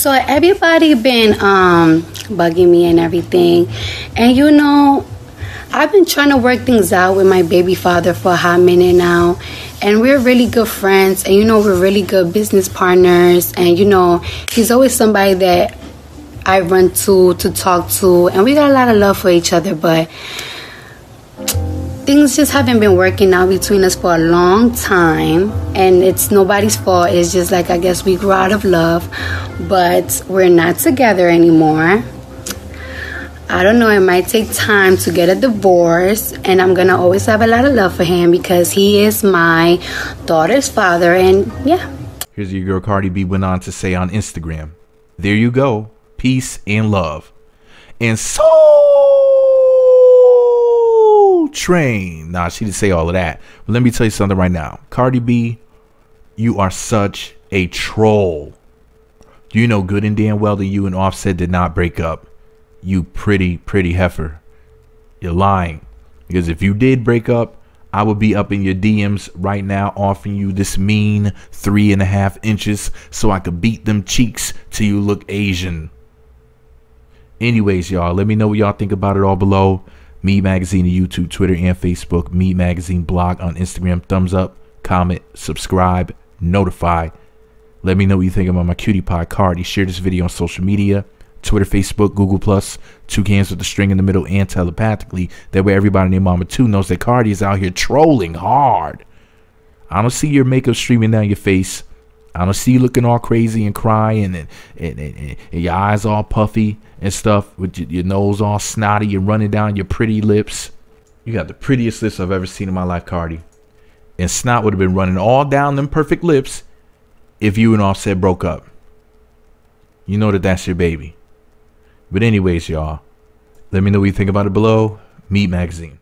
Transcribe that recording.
So everybody been bugging me and everything, and you know, I've been trying to work things out with my baby father for a hot minute now, and we're really good friends, and you know, we're really good business partners, and you know, he's always somebody that I run to talk to, and we got a lot of love for each other, but things just haven't been working out between us for a long time, and it's nobody's fault. It's just like, I guess we grew out of love, but we're not together anymore. I don't know, it might take time to get a divorce, and I'm gonna always have a lot of love for him because he is my daughter's father, and yeah. Here's your girl Cardi B went on to say on Instagram, "There you go, peace and love, and Soul Train." Nah, she didn't say all of that, but let me tell you something right now. Cardi B, you are such a troll. You know good and damn well that you and Offset did not break up. You pretty heifer. You're lying. Because if you did break up, I would be up in your DMs right now offering you this mean 3.5 inches so I could beat them cheeks till you look Asian. Anyways, y'all, let me know what y'all think about it all below. Me Magazine on YouTube, Twitter, and Facebook. Me Magazine blog on Instagram. Thumbs up, comment, subscribe, notify. Let me know what you think about my cutie pie Cardi. Share this video on social media. Twitter, Facebook, Google+, two cans with a string in the middle, and telepathically. That way everybody and their mama too knows that Cardi is out here trolling hard. I don't see your makeup streaming down your face. I don't see you looking all crazy and crying and your eyes all puffy and stuff with your nose all snotty. You're running down your pretty lips. You got the prettiest lips I've ever seen in my life, Cardi. And snot would have been running all down them perfect lips if you and Offset broke up. You know that that's your baby. But anyways, y'all, let me know what you think about it below. Me Magazine.